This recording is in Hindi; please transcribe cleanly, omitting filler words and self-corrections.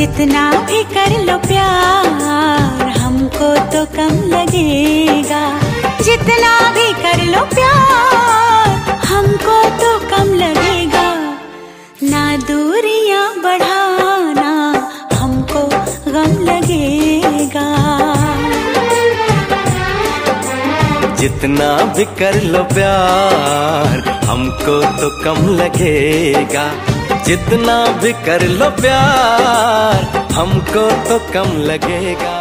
जितना भी कर लो प्यार हमको तो कम लगेगा, जितना भी कर लो प्यार हमको तो कम लगेगा। ना दूरियां बढ़ाना हमको गम लगेगा। जितना भी कर लो प्यार हमको तो कम लगेगा, जितना भी कर लो प्यार हमको तो कम लगेगा।